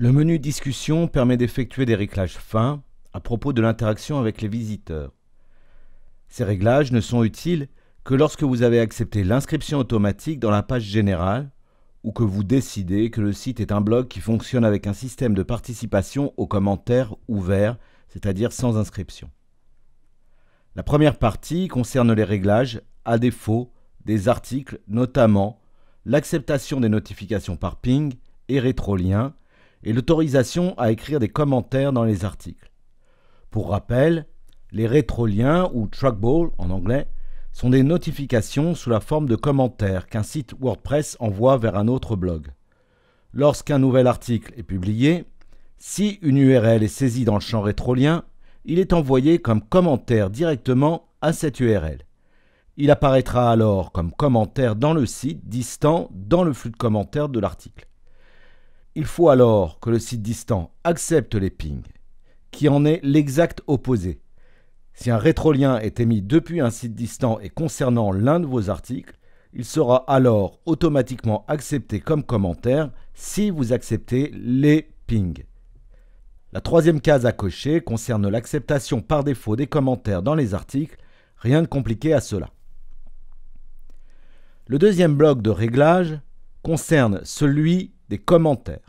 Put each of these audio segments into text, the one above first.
Le menu discussion permet d'effectuer des réglages fins à propos de l'interaction avec les visiteurs. Ces réglages ne sont utiles que lorsque vous avez accepté l'inscription automatique dans la page générale ou que vous décidez que le site est un blog qui fonctionne avec un système de participation aux commentaires ouverts, c'est-à-dire sans inscription. La première partie concerne les réglages à défaut des articles, notamment l'acceptation des notifications par ping et rétrolien et l'autorisation à écrire des commentaires dans les articles. Pour rappel, les rétroliens ou trackball en anglais sont des notifications sous la forme de commentaires qu'un site WordPress envoie vers un autre blog. Lorsqu'un nouvel article est publié, si une URL est saisie dans le champ rétrolien, il est envoyé comme commentaire directement à cette URL. Il apparaîtra alors comme commentaire dans le site distant dans le flux de commentaires de l'article. Il faut alors que le site distant accepte les pings, qui en est l'exact opposé. Si un rétrolien est émis depuis un site distant et concernant l'un de vos articles, il sera alors automatiquement accepté comme commentaire si vous acceptez les pings. La troisième case à cocher concerne l'acceptation par défaut des commentaires dans les articles, rien de compliqué à cela. Le deuxième bloc de réglage concerne celui des commentaires.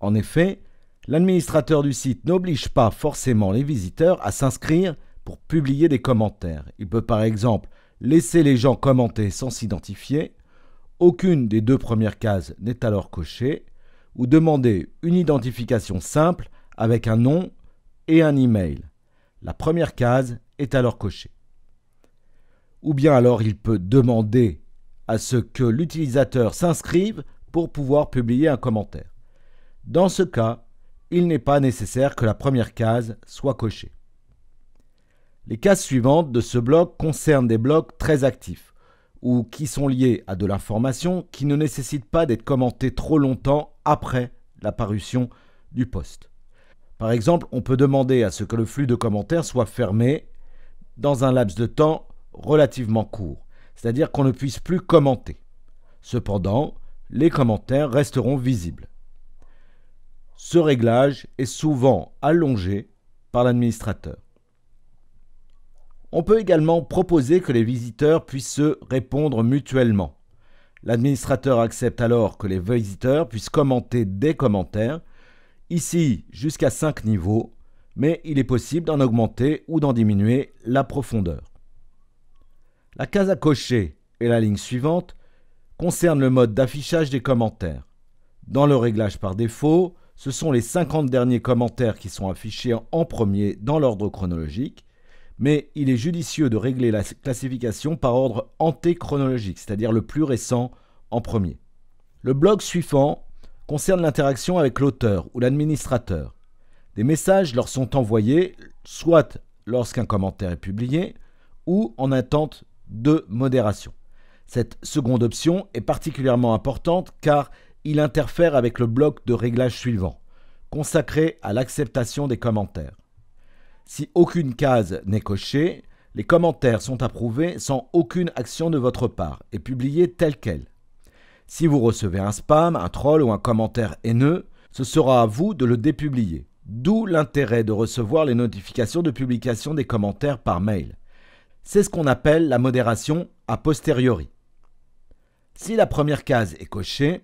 En effet, l'administrateur du site n'oblige pas forcément les visiteurs à s'inscrire pour publier des commentaires. Il peut par exemple laisser les gens commenter sans s'identifier. Aucune des deux premières cases n'est alors cochée, ou demander une identification simple avec un nom et un email. La première case est alors cochée. Ou bien alors il peut demander à ce que l'utilisateur s'inscrive pour pouvoir publier un commentaire. Dans ce cas, il n'est pas nécessaire que la première case soit cochée. Les cases suivantes de ce bloc concernent des blocs très actifs ou qui sont liés à de l'information qui ne nécessite pas d'être commentée trop longtemps après la parution du post. Par exemple, on peut demander à ce que le flux de commentaires soit fermé dans un laps de temps relativement court, c'est-à-dire qu'on ne puisse plus commenter. Cependant, les commentaires resteront visibles. Ce réglage est souvent allongé par l'administrateur. On peut également proposer que les visiteurs puissent se répondre mutuellement. L'administrateur accepte alors que les visiteurs puissent commenter des commentaires, ici jusqu'à 5 niveaux, mais il est possible d'en augmenter ou d'en diminuer la profondeur. La case à cocher et la ligne suivante concernent le mode d'affichage des commentaires. Dans le réglage par défaut, ce sont les 50 derniers commentaires qui sont affichés en premier dans l'ordre chronologique, mais il est judicieux de régler la classification par ordre antéchronologique, c'est-à-dire le plus récent en premier. Le bloc suivant concerne l'interaction avec l'auteur ou l'administrateur. Des messages leur sont envoyés, soit lorsqu'un commentaire est publié, ou en attente de modération. Cette seconde option est particulièrement importante car il interfère avec le bloc de réglage suivant, consacré à l'acceptation des commentaires. Si aucune case n'est cochée, les commentaires sont approuvés sans aucune action de votre part et publiés tels quels. Si vous recevez un spam, un troll ou un commentaire haineux, ce sera à vous de le dépublier. D'où l'intérêt de recevoir les notifications de publication des commentaires par mail. C'est ce qu'on appelle la modération a posteriori. Si la première case est cochée,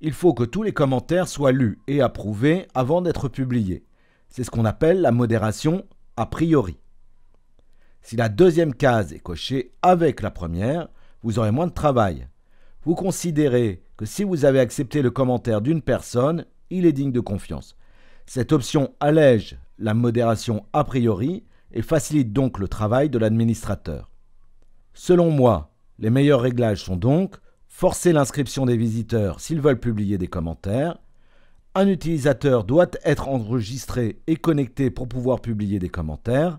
il faut que tous les commentaires soient lus et approuvés avant d'être publiés. C'est ce qu'on appelle la modération a priori. Si la deuxième case est cochée avec la première, vous aurez moins de travail. Vous considérez que si vous avez accepté le commentaire d'une personne, il est digne de confiance. Cette option allège la modération a priori et facilite donc le travail de l'administrateur. Selon moi, les meilleurs réglages sont donc forcer l'inscription des visiteurs s'ils veulent publier des commentaires. Un utilisateur doit être enregistré et connecté pour pouvoir publier des commentaires.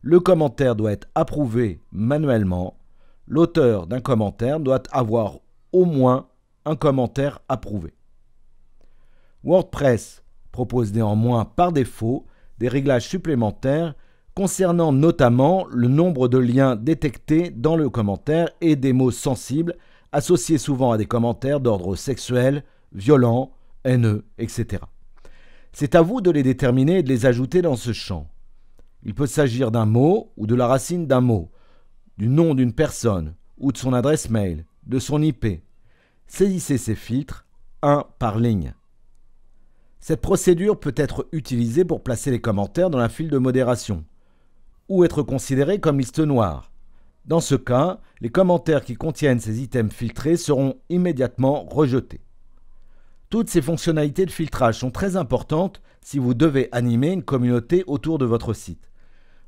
Le commentaire doit être approuvé manuellement. L'auteur d'un commentaire doit avoir au moins un commentaire approuvé. WordPress propose néanmoins par défaut des réglages supplémentaires concernant notamment le nombre de liens détectés dans le commentaire et des mots sensibles associés souvent à des commentaires d'ordre sexuel, violent, haineux, etc. C'est à vous de les déterminer et de les ajouter dans ce champ. Il peut s'agir d'un mot ou de la racine d'un mot, du nom d'une personne ou de son adresse mail, de son IP. Saisissez ces filtres, un par ligne. Cette procédure peut être utilisée pour placer les commentaires dans la file de modération ou être considérée comme liste noire. Dans ce cas, les commentaires qui contiennent ces items filtrés seront immédiatement rejetés. Toutes ces fonctionnalités de filtrage sont très importantes si vous devez animer une communauté autour de votre site.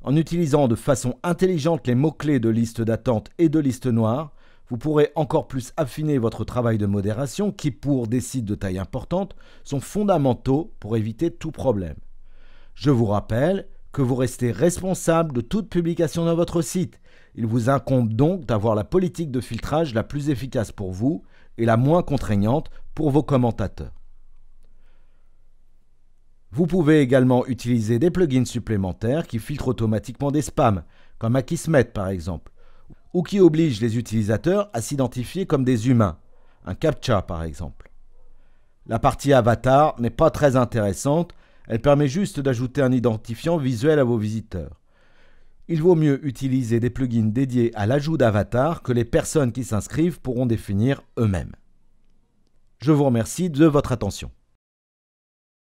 En utilisant de façon intelligente les mots-clés de liste d'attente et de liste noire, vous pourrez encore plus affiner votre travail de modération qui, pour des sites de taille importante, sont fondamentaux pour éviter tout problème. Je vous rappelle que vous restez responsable de toute publication dans votre site. Il vous incombe donc d'avoir la politique de filtrage la plus efficace pour vous et la moins contraignante pour vos commentateurs. Vous pouvez également utiliser des plugins supplémentaires qui filtrent automatiquement des spams, comme Akismet par exemple, ou qui obligent les utilisateurs à s'identifier comme des humains, un CAPTCHA par exemple. La partie avatar n'est pas très intéressante, elle permet juste d'ajouter un identifiant visuel à vos visiteurs. Il vaut mieux utiliser des plugins dédiés à l'ajout d'avatars que les personnes qui s'inscrivent pourront définir eux-mêmes. Je vous remercie de votre attention.